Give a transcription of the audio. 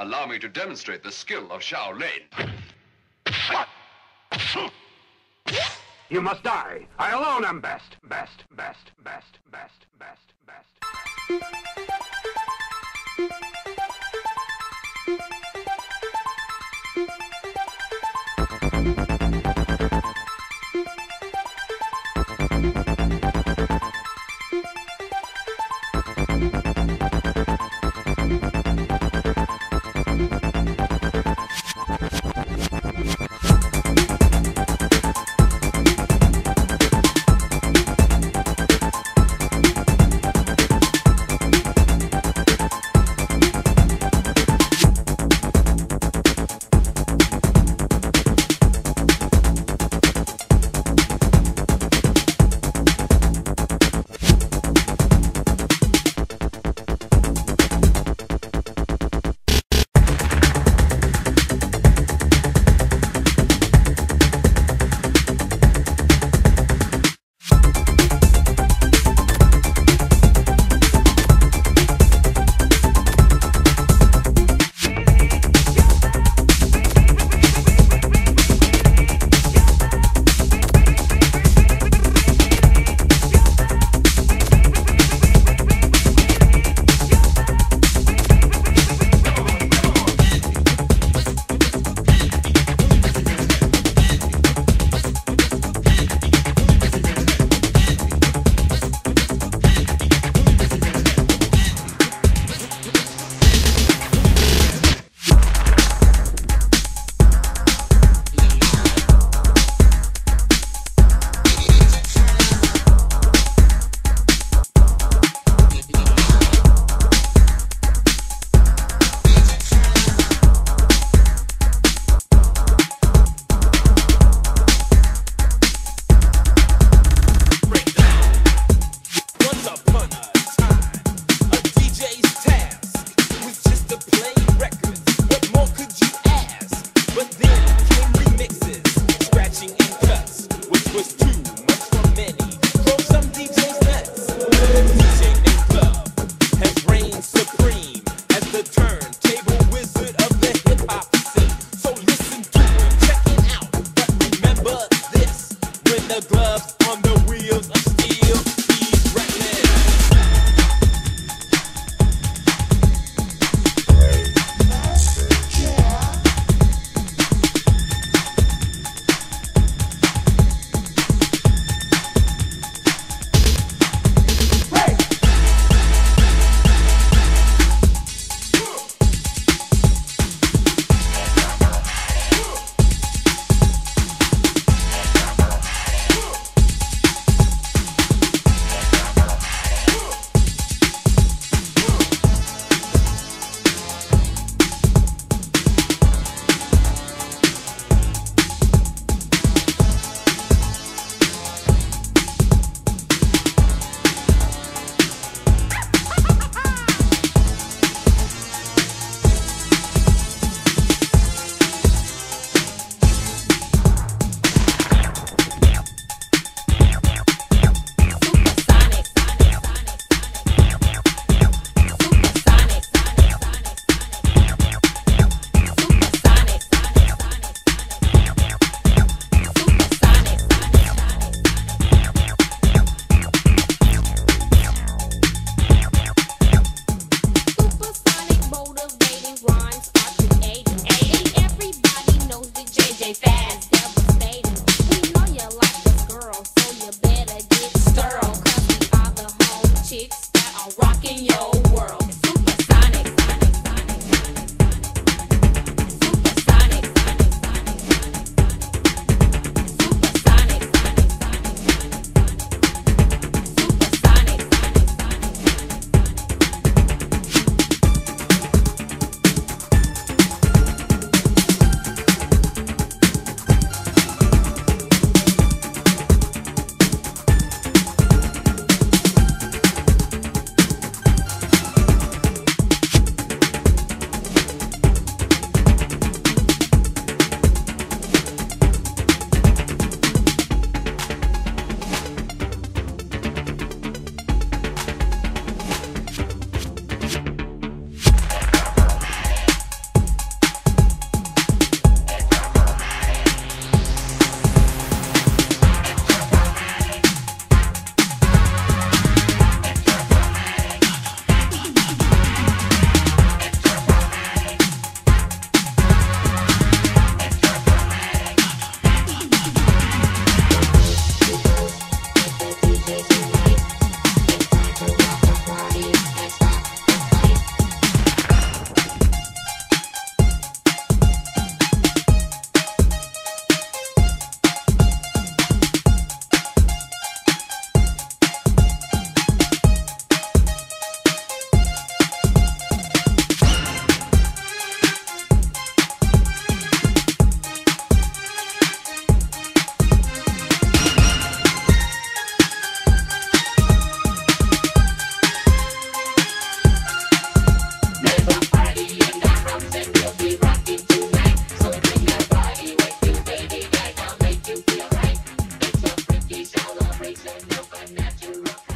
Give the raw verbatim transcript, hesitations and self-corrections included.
Allow me to demonstrate the skill of Xiao Lin. You must die. I alone am best. Best, best, best, best, best, best. It's a yoga natural.